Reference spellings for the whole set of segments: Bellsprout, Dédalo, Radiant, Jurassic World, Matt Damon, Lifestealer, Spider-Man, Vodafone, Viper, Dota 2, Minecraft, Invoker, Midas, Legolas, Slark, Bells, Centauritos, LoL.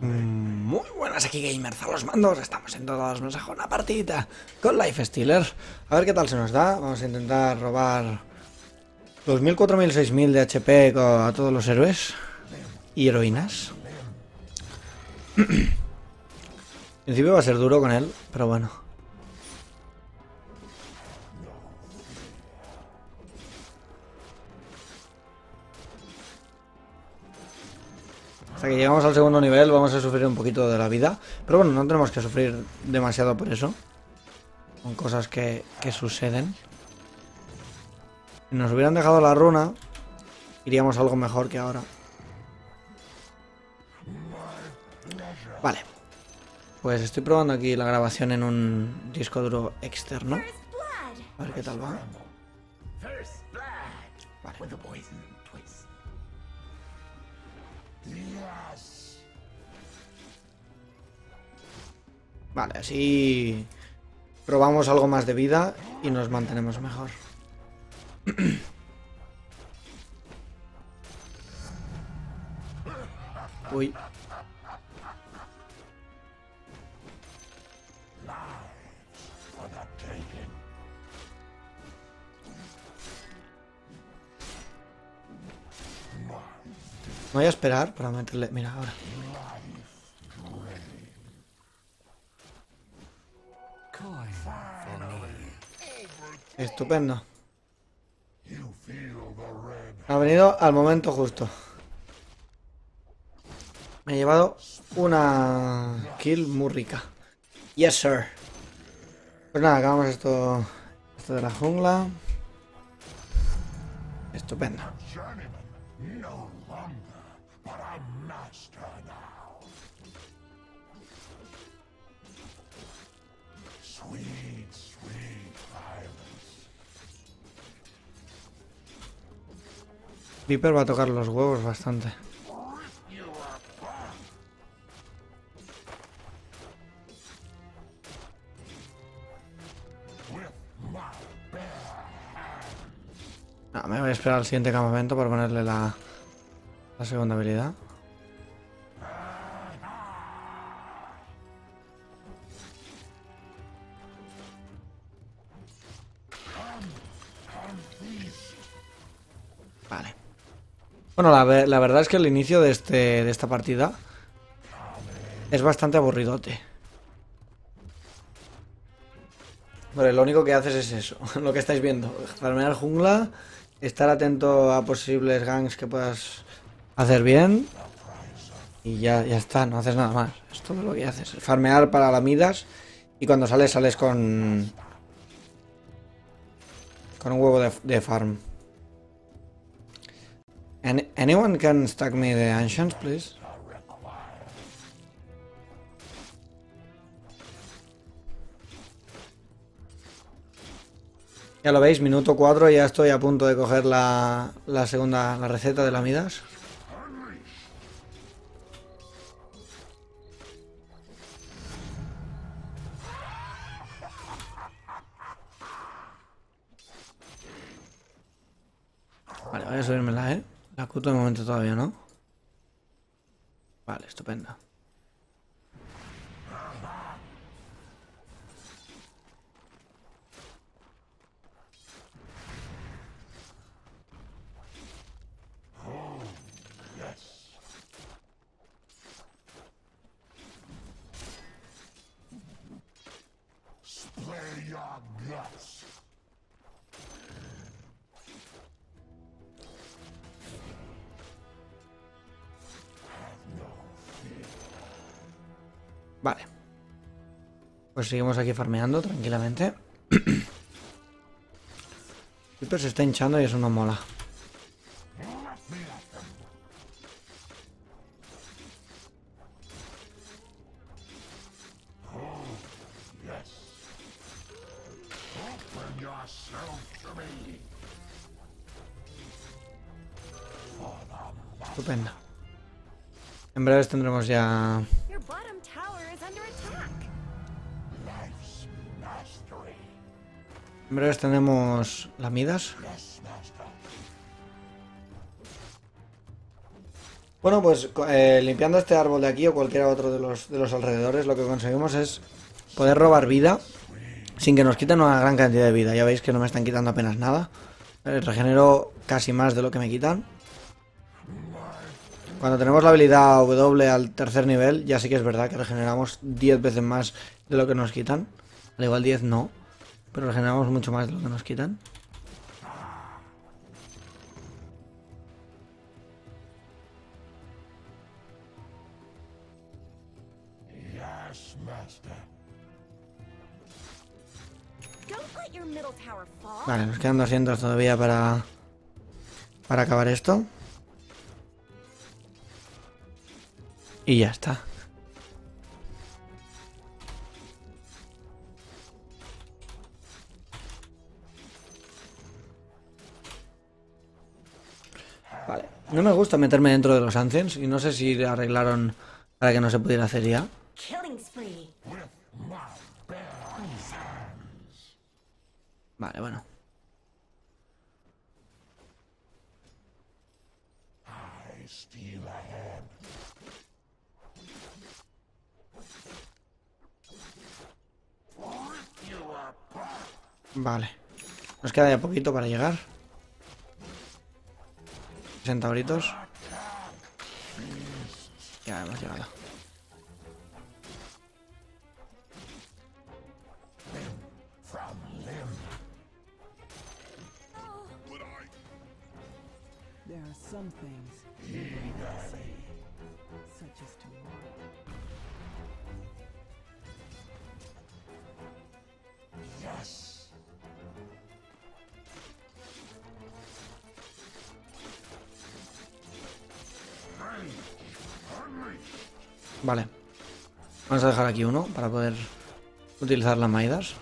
Muy buenas, aquí gamers a los mandos. Estamos en todos los a una partidita con Lifestealer. A ver qué tal se nos da. Vamos a intentar robar 2000, 4000, 6000 de HP a todos los héroes y heroínas. En principio va a ser duro con él, pero bueno. Hasta que llegamos al segundo nivel vamos a sufrir un poquito de la vida. Pero bueno, no tenemos que sufrir demasiado por eso. Son cosas que suceden. Si nos hubieran dejado la runa, iríamos a algo mejor que ahora. Vale. Pues estoy probando aquí la grabación en un disco duro externo. A ver qué tal va. Vale. Vale, así probamos algo más de vida y nos mantenemos mejor. Uy. Me voy a esperar para meterle... Mira, ahora. Estupendo. Ha venido al momento justo. Me he llevado una kill muy rica. Yes, sir. Pues nada, acabamos esto de la jungla. Estupendo. Viper va a tocar los huevos bastante. No, me voy a esperar al siguiente campamento para ponerle la segunda habilidad. Vale. Bueno, la verdad es que el inicio de esta partida es bastante aburridote. Vale, lo único que haces es eso, lo que estáis viendo. Farmear jungla, estar atento a posibles ganks que puedas hacer bien. Y ya está, no haces nada más. Es todo lo que haces. Farmear para la Midas y cuando sales con un huevo de farm. Anyone can stack me the ancients, please? Ya lo veis, minuto 4, ya estoy a punto de coger la receta de la Midas. Vale, voy a subírmela, ¿eh? La cuto de momento todavía, ¿no? Vale, estupendo. Vale. Pues seguimos aquí farmeando tranquilamente. Viper se está hinchando y eso no mola. Estupendo. En breve tendremos ya... En breve tenemos la Midas. Bueno, pues limpiando este árbol de aquí o cualquier otro de los alrededores, lo que conseguimos es poder robar vida sin que nos quiten una gran cantidad de vida. Ya veis que no me están quitando apenas nada. Regenero casi más de lo que me quitan. Cuando tenemos la habilidad W al tercer nivel, ya sí que es verdad que regeneramos 10 veces más de lo que nos quitan. Al igual 10 no, pero regeneramos mucho más de lo que nos quitan. Vale, nos quedan 200 todavía para acabar esto. Y ya está. Vale, no me gusta meterme dentro de los ancients y no sé si arreglaron para que no se pudiera hacer ya. Vale, bueno. Vale. Nos queda ya poquito para llegar. Centauritos. Ya hemos llegado. Vale, vamos a dejar aquí uno para poder utilizar las Midas.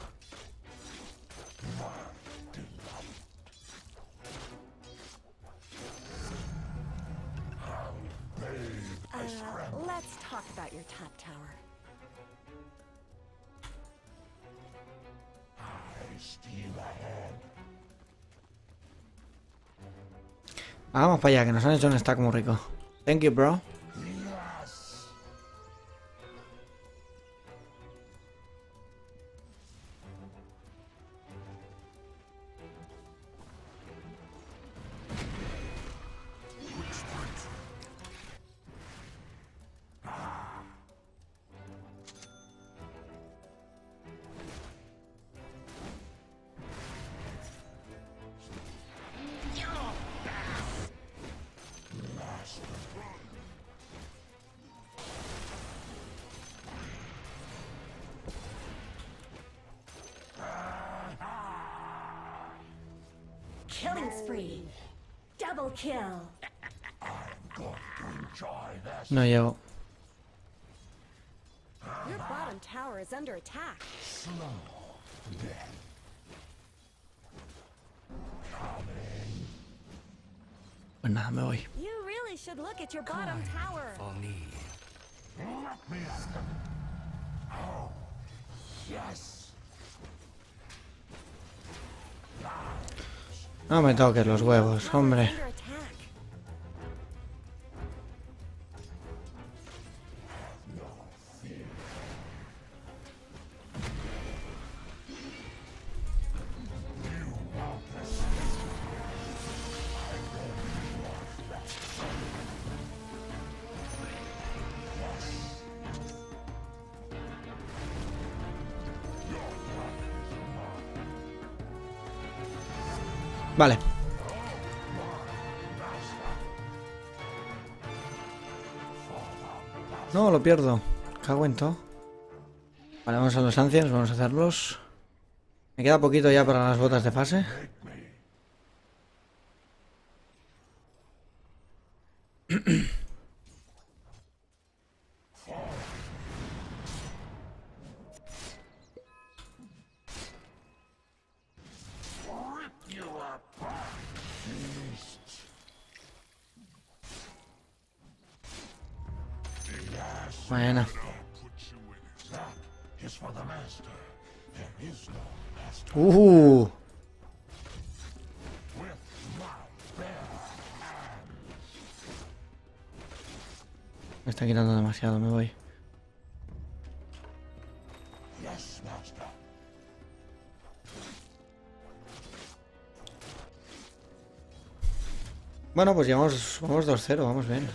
Vamos para allá, que nos han hecho un stack muy rico. Thank you, bro. Killing spree. Double kill. No llego. Your bottom tower is under attack. Pues nada, me voy. You really should look at your bottom tower. Oh, yes. No me toques los huevos, hombre. Vale. No, lo pierdo. Cago en todo. Vale, vamos a los anciens, vamos a hacerlos. Me queda poquito ya para las botas de fase. Bueno. Me está quitando demasiado, me voy. Bueno, pues ya vamos 2-0, vamos bien.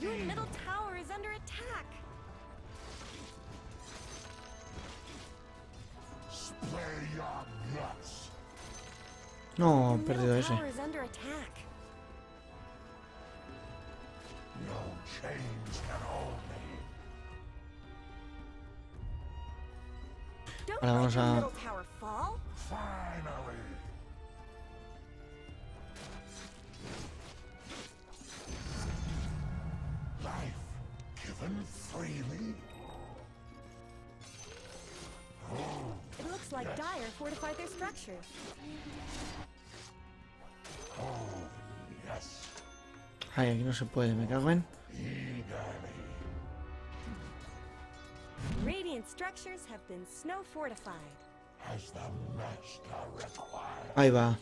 Your middle tower is under attack. No, he perdido ese. Ahora vamos a... Ay, aquí no se puede, me cago en. Ahí va.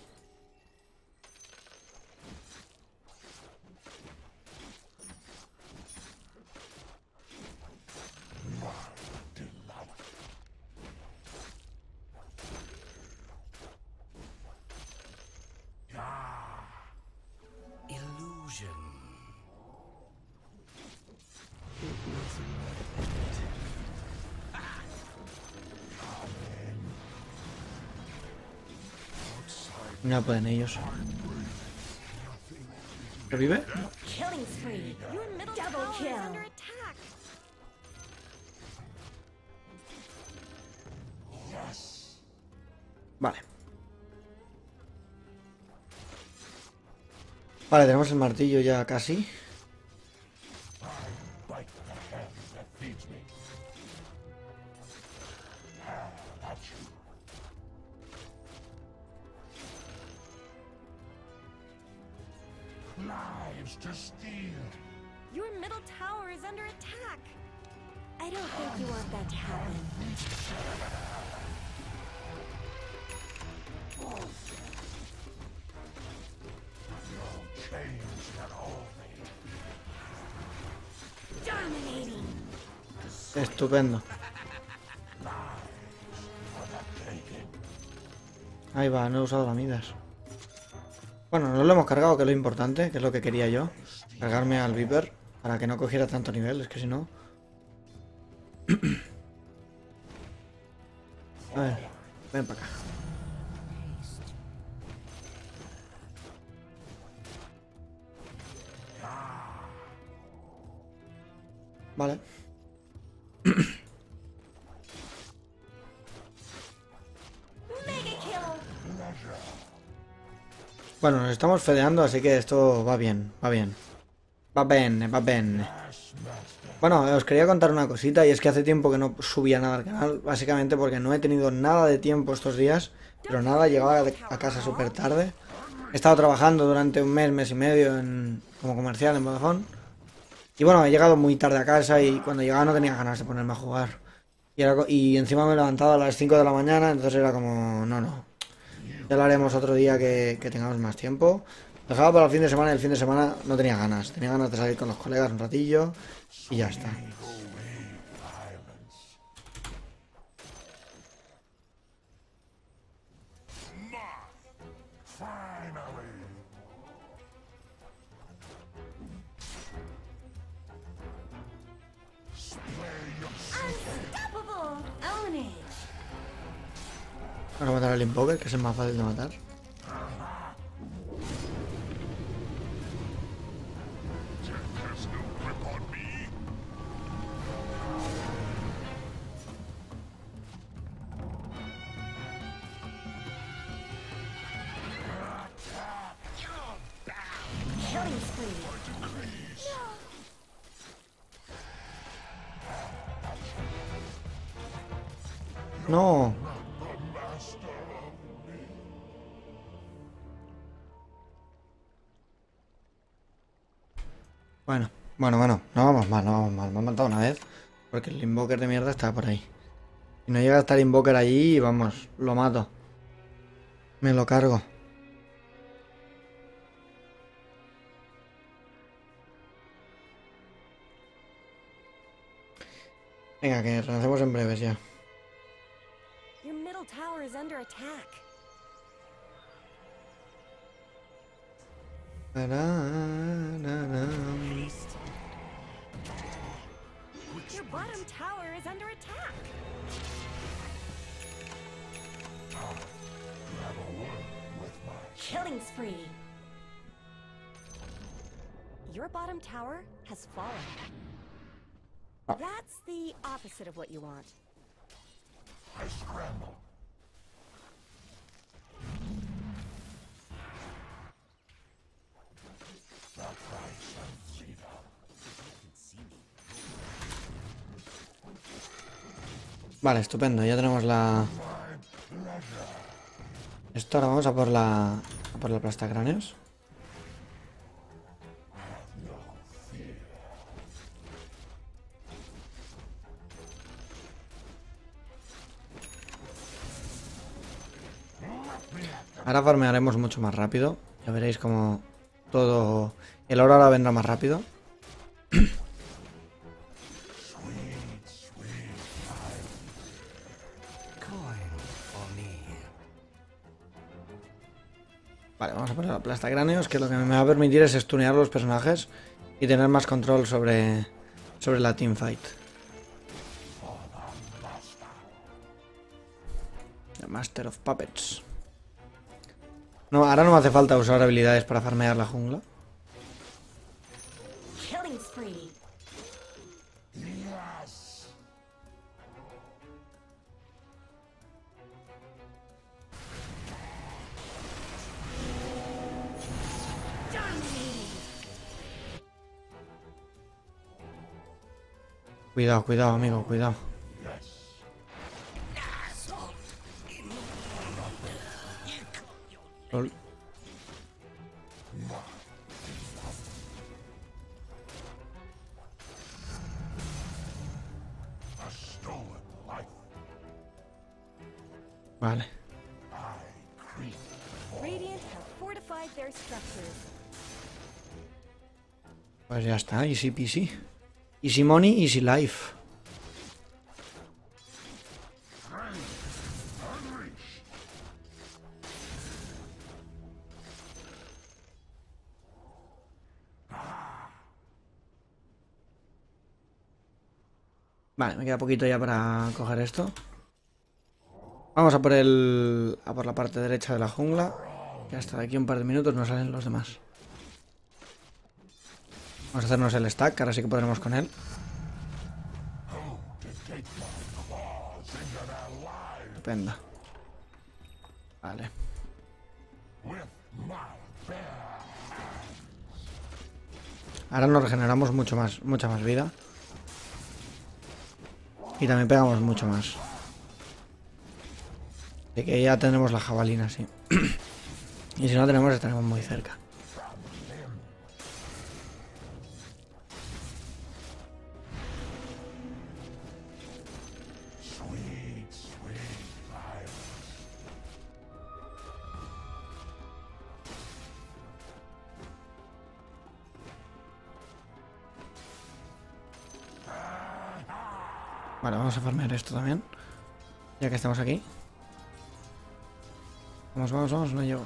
No pueden ellos. ¿Revive? Vale. Vale, tenemos el martillo ya casi. Estupendo. Ahí va, no he usado la Midas. Bueno, no lo hemos cargado, que es lo importante, que es lo que quería yo. Cargarme al Viper para que no cogiera tanto nivel, es que si no... A ver, ven para acá. Vale. Bueno, nos estamos fedeando, así que esto va bien, va bien. Va bien, va bien. Bueno, os quería contar una cosita, y es que hace tiempo que no subía nada al canal, básicamente porque no he tenido nada de tiempo estos días, pero nada, llegaba a casa súper tarde. He estado trabajando durante un mes, mes y medio como comercial en Vodafone. Y bueno, he llegado muy tarde a casa y cuando llegaba no tenía ganas de ponerme a jugar. Y encima me he levantado a las 5 de la mañana, entonces era como, no. Ya lo haremos otro día que tengamos más tiempo. Dejaba para el fin de semana y el fin de semana no tenía ganas. Tenía ganas de salir con los colegas un ratillo y ya está. Para matar al Invoker, que es el más fácil de matar. No. Bueno, no vamos mal. Me han matado una vez porque el Invoker de mierda está por ahí. Si no llega a estar Invoker ahí, vamos, lo mato. Me lo cargo. Venga, que renacemos en breves ya. Your middle tower is under attack. Your bottom tower is under attack. Killing spree. Your bottom tower has fallen. That's the opposite of what you want. I scramble. Vale, estupendo, ya tenemos la... Esto ahora vamos a por la... A por la aplastacráneos. Ahora farmearemos mucho más rápido. Ya veréis como todo... El oro ahora vendrá más rápido. Vale, vamos a poner la aplastacráneos, que lo que me va a permitir es stunear los personajes y tener más control sobre la teamfight. The Master of Puppets. No, ahora no me hace falta usar habilidades para farmear la jungla. Cuidado, cuidado, amigo, cuidado. Lol. Vale. Pues ya está, easy peasy. Easy money, easy life. Vale, me queda poquito ya para coger esto. Vamos a por la parte derecha de la jungla. Que hasta de aquí un par de minutos no salen los demás. Vamos a hacernos el stack, ahora sí que podremos con él. Estupendo. Vale. Ahora nos regeneramos mucha más vida. Y también pegamos mucho más. Así que ya tenemos la jabalina, sí. Y si no tenemos, estaremos muy cerca. Vale, vamos a farmear esto también. Ya que estamos aquí. Vamos, no llego.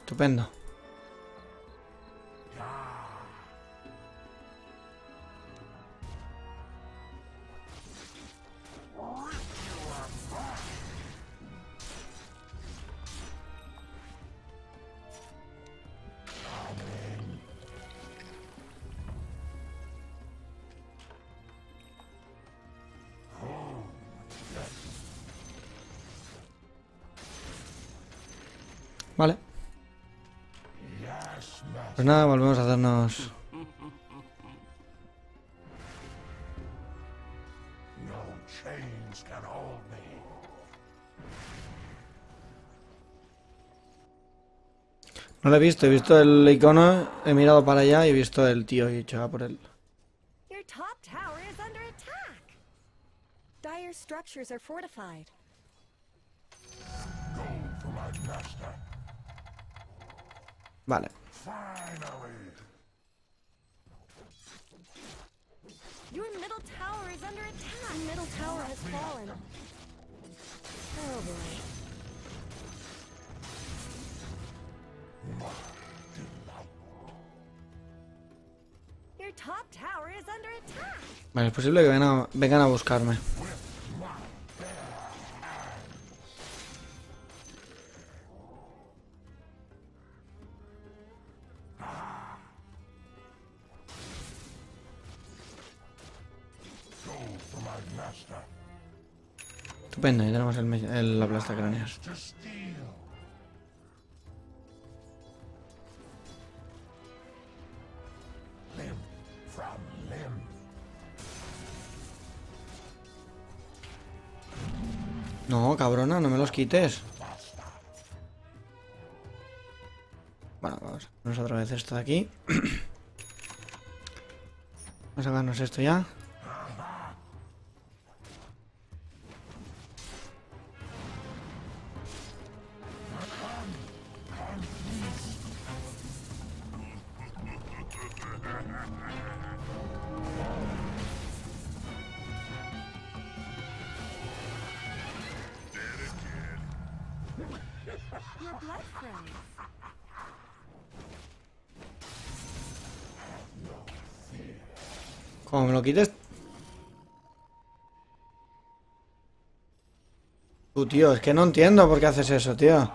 Estupendo. Vale. Pues nada, volvemos a hacernos No lo he visto el icono, he mirado para allá y he visto el tío y he hecho a por él. Vale. Vale, es posible que vengan a buscarme. Estupendo, ya tenemos el aplastacráneos. No, cabrona, no me los quites. Bueno, vamos otra vez esto de aquí. Vamos a sacarnos esto ya. Como me lo quites. Tú, tío, es que no entiendo por qué haces eso, tío.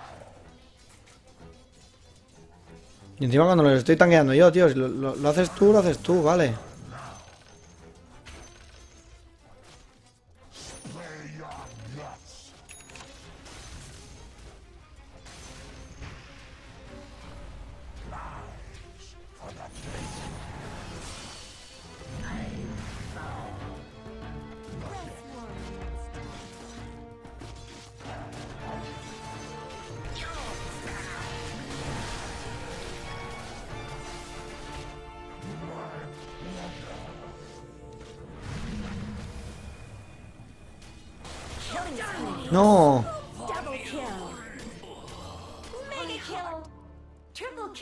Y encima cuando los estoy tanqueando yo, tío, si lo haces tú, vale. No.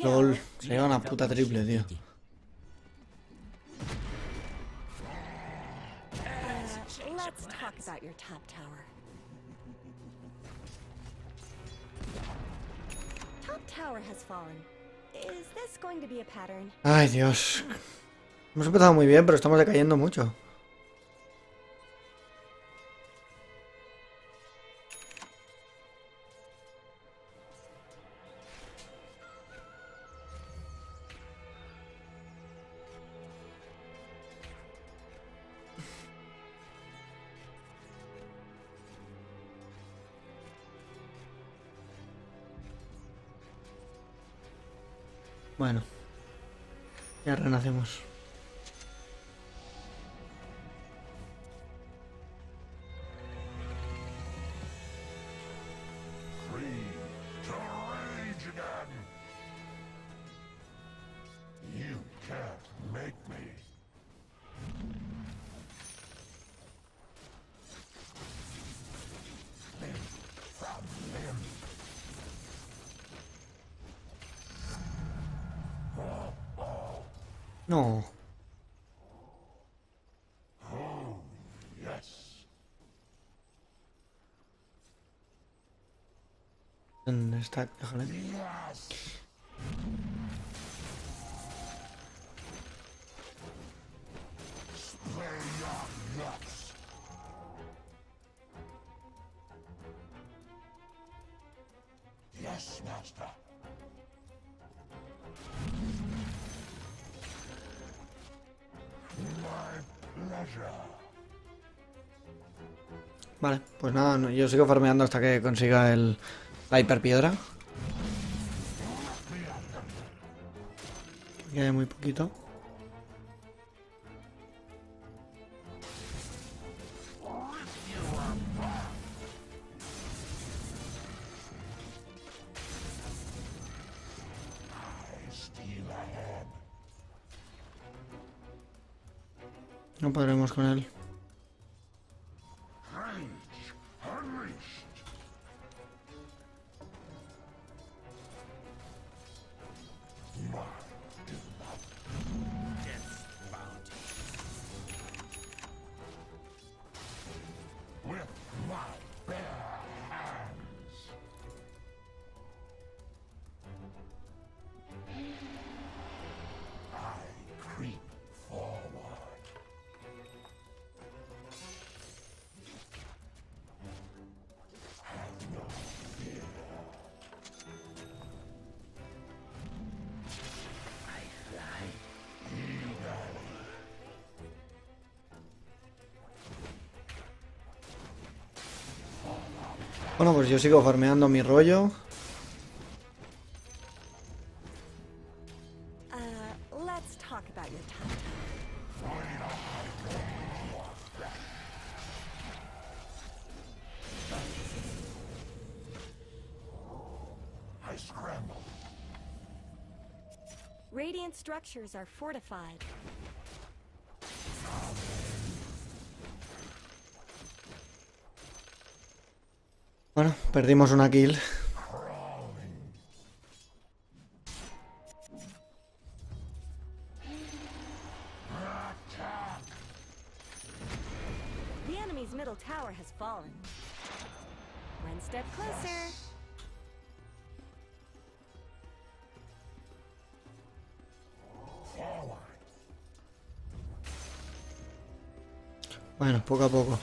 LOL, se lleva una puta triple, tío. Ay, Dios. Hemos empezado muy bien, pero estamos decayendo mucho. Bueno, ya renacemos. No. Oh, yes. ¿Dónde está? Déjale. Yes. Yes, master. Vale, pues nada, no, yo sigo farmeando hasta que consiga la hiperpiedra. Queda muy poquito. No podremos con él. Bueno, pues yo sigo farmeando mi rollo. Radiant structures are fortified. Bueno, perdimos una kill. The enemy's middle tower has fallen. One step closer. Bueno, poco a poco.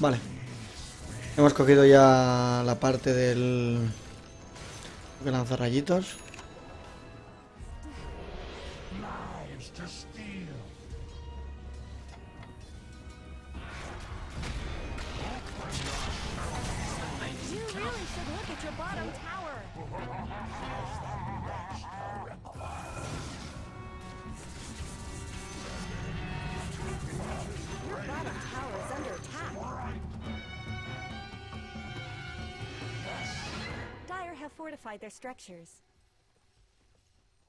Vale, hemos cogido ya la parte del lanzarrayitos.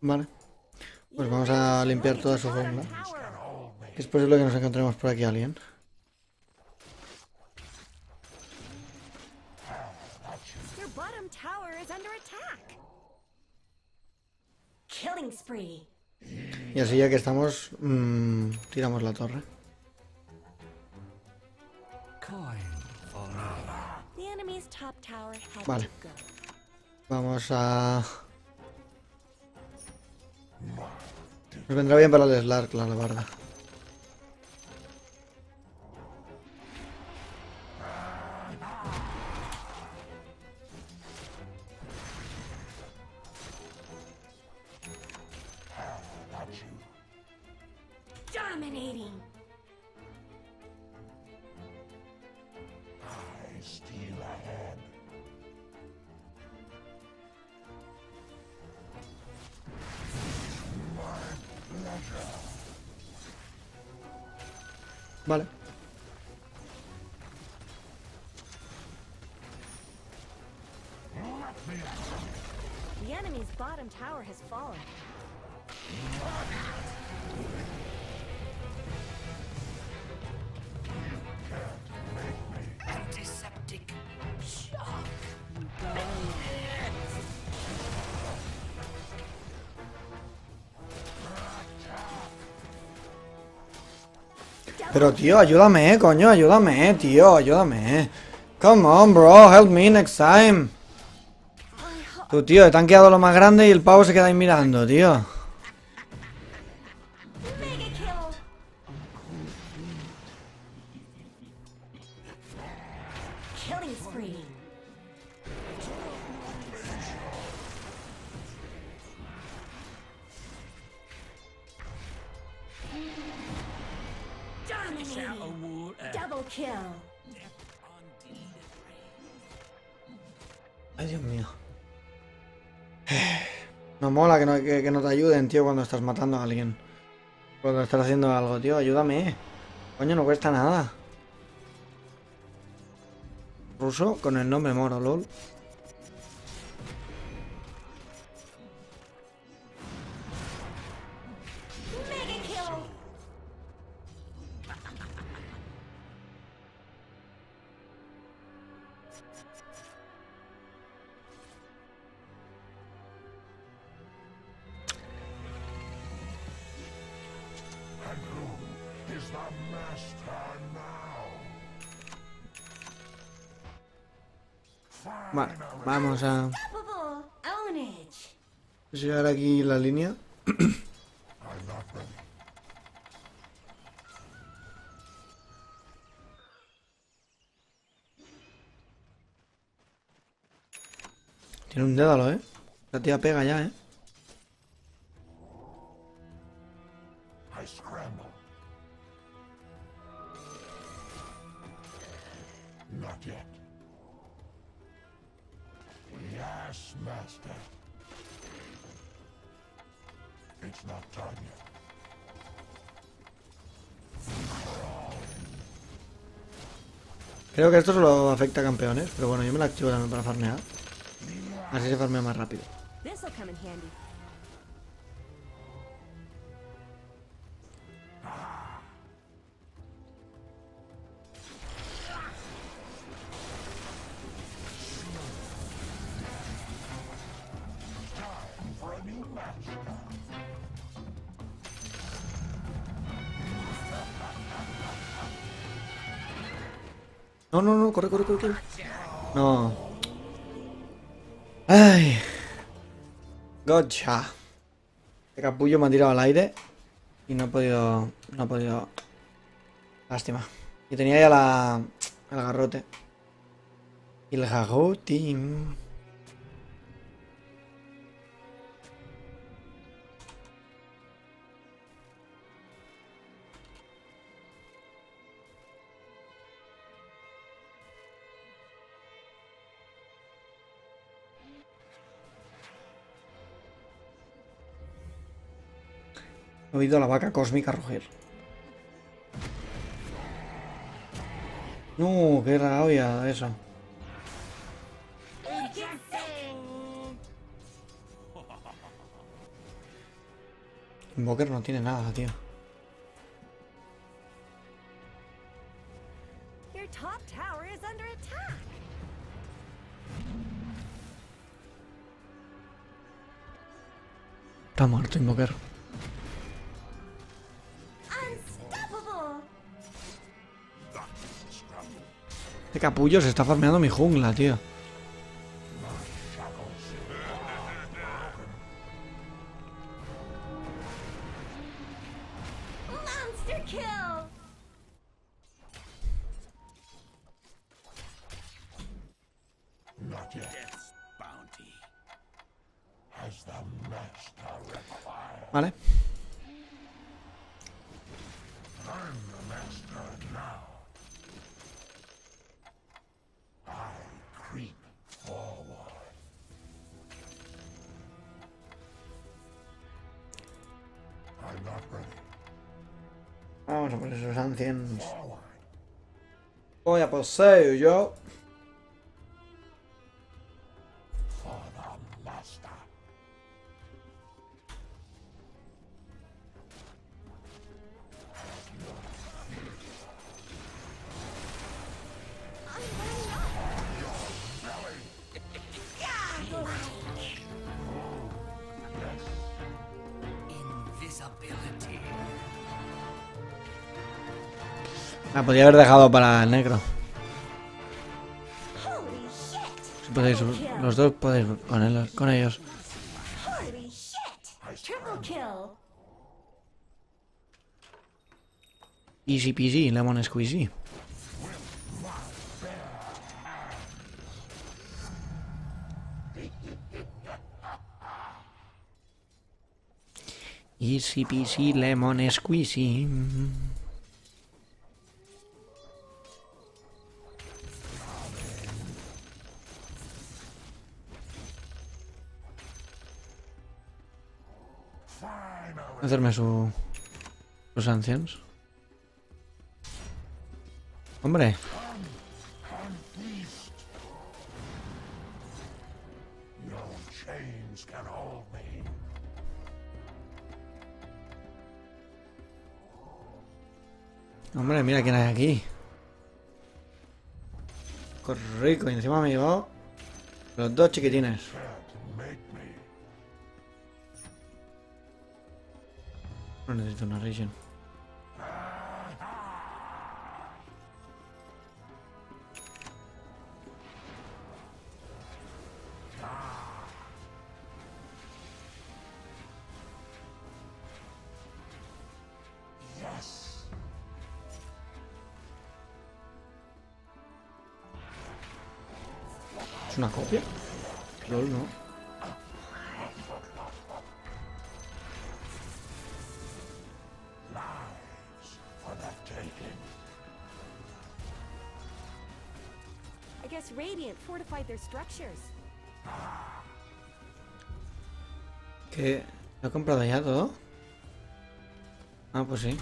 Vale, pues vamos a limpiar toda su zona. Es posible que nos encontremos por aquí a alguien. Y así ya que estamos, tiramos la torre. Vale. Vamos a... Nos vendrá bien para el Slark, la verdad. Vale. The enemy's bottom tower has fallen. Antiseptic shock. Pero tío, ayúdame, coño, ayúdame, tío, ayúdame. Come on, bro, help me next time. Tú, tío, he tanqueado lo más grande y el pavo se queda ahí mirando, tío. kill. Ay, Dios mío. No mola que no te ayuden, tío, cuando estás matando a alguien. Cuando estás haciendo algo, tío, ayúdame. Coño, no cuesta nada. Ruso con el nombre moro, lol. Vale, vamos a llegar aquí la línea. Tiene un dédalo, ¿eh? La tía pega ya, ¿eh? Creo que esto solo afecta a campeones, pero bueno, yo me la activo también para farmear. Así se farmea más rápido. No, no, no, corre, corre, corre, corre. No. Ay. Gotcha. Este capullo me ha tirado al aire y no he podido. No he podido. Lástima. Yo tenía ya el garrote. Y el garrote. He oído a la vaca cósmica rugir. No, qué rabia eso. Invoker no tiene nada, tío. Está muerto Invoker. Este capullo se está farmeando mi jungla, tío. Vale. Vamos a por esos ancianos. Voy a poseo yo. La podría haber dejado para el negro. Si podéis, los dos podéis con ellos. Easy peasy, lemon squeezy. Easy peasy, lemon squeezy. Hacerme sus ancianos. Hombre. Hombre, mira quién hay aquí. Qué rico, y encima me he llevado los dos chiquitines. No necesito una regen. ¿Es una copia? LOL, no. ¿Qué? ¿Lo he comprado ya todo? Ah, pues sí.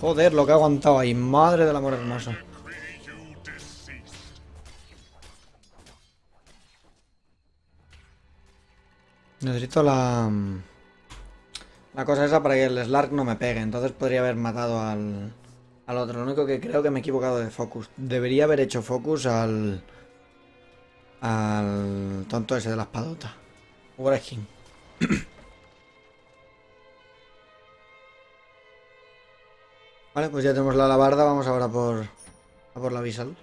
Joder, lo que ha aguantado ahí, madre del amor hermoso. Necesito la cosa esa para que el Slark no me pegue. Entonces podría haber matado al otro. Lo único que creo que me he equivocado de focus. Debería haber hecho focus al tonto ese de la espadota. Warking. Vale, pues ya tenemos la alabarda. Vamos ahora a por la Visal.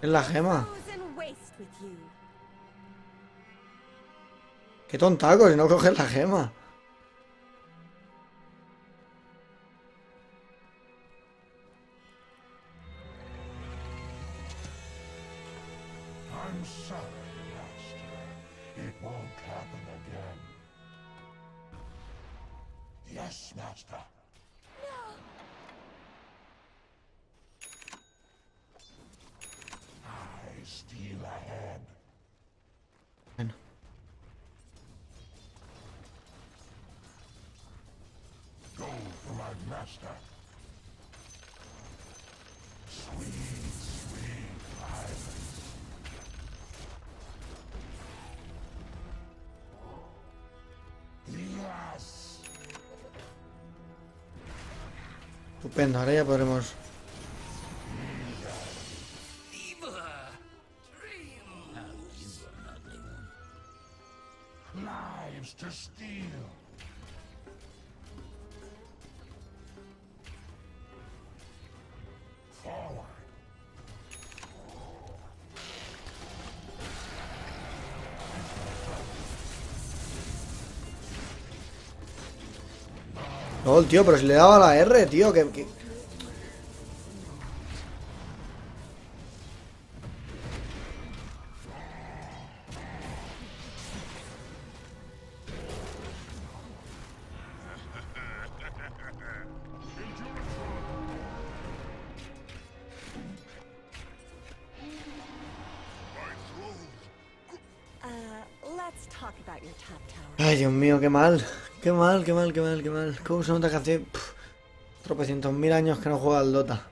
Es la gema. Qué tontaco si no coges la gema. Bueno. Estupendo, ahora ya podremos... LOL, tío, pero si le daba la R, tío, que... Ay, Dios mío, qué mal. Qué mal, qué mal, qué mal, qué mal. ¿Cómo se nota que hace tropecientos mil años que no juega al Dota?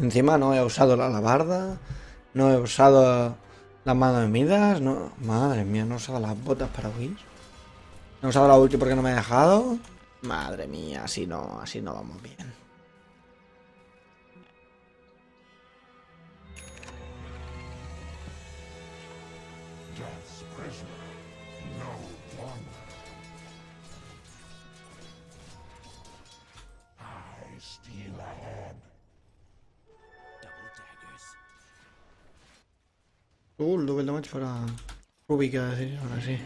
Encima no he usado la alabarda, no he usado la mano de Midas, no... Madre mía, no he usado las botas para huir. No he usado la ulti porque no me he dejado. Madre mía, así no vamos bien. El double damage para Ruby, que decir ahora sí.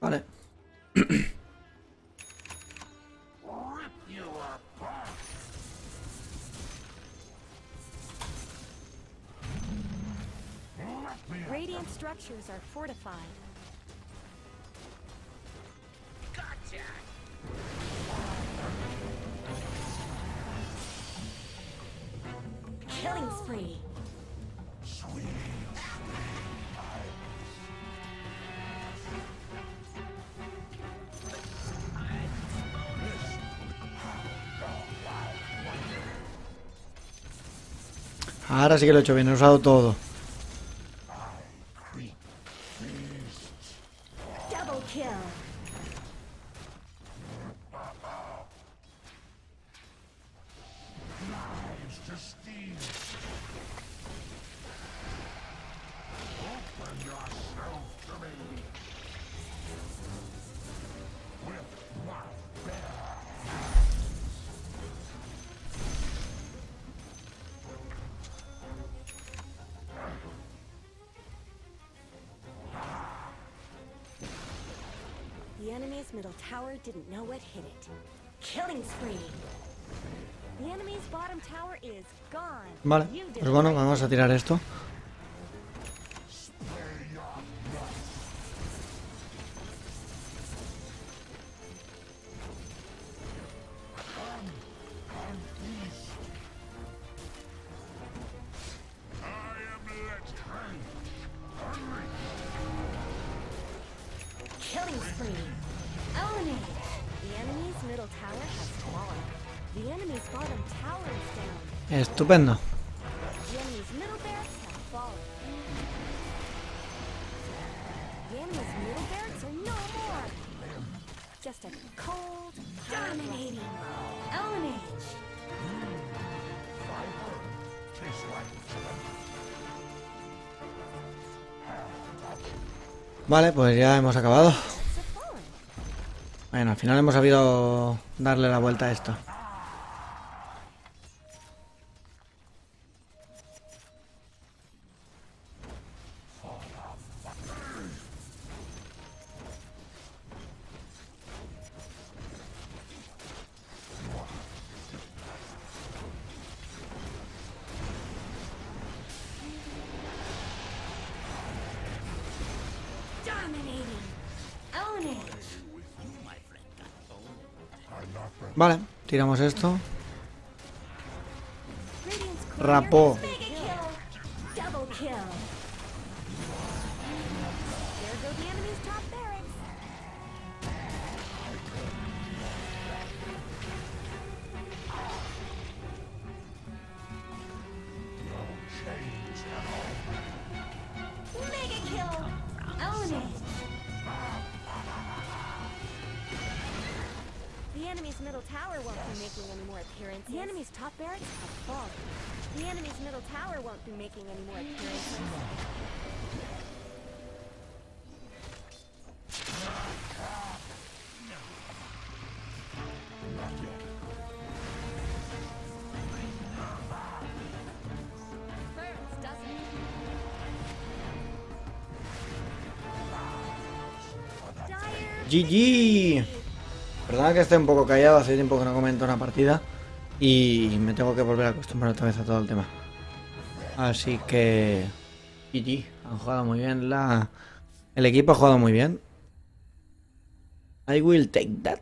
Vale. Radiant structures are fortified. Gotcha. Killing spree. Ahora sí que lo he hecho bien, he usado todo. The enemy's middle tower didn't know what hit it. Killing spree. The enemy's bottom tower is gone. Vale, pues bueno, vamos a tirar esto. Estupendo. Vale, pues ya hemos acabado. Bueno, al final hemos sabido darle la vuelta a esto. Vale, tiramos esto. Rapó. GG. Perdona que esté un poco callado, hace tiempo que no comento una partida y me tengo que volver a acostumbrar otra vez a todo el tema. Así que... GG. Han jugado muy bien. El equipo ha jugado muy bien. I will take that.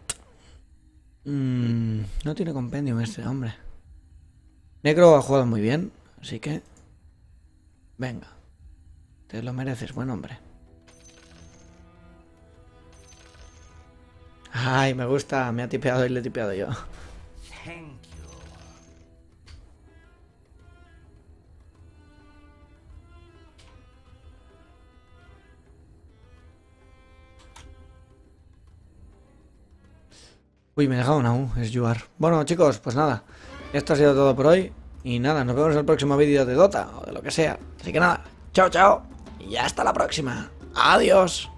No tiene compendium este hombre. Necro ha jugado muy bien, así que... Venga. Te lo mereces, buen hombre. Ay, me gusta. Me ha tipeado y le he tipeado yo. Uy, me he dejado una U, es Yuar. Bueno, chicos, pues nada, esto ha sido todo por hoy. Y nada, nos vemos en el próximo vídeo de Dota o de lo que sea. Así que nada, chao, chao. Y hasta la próxima. Adiós.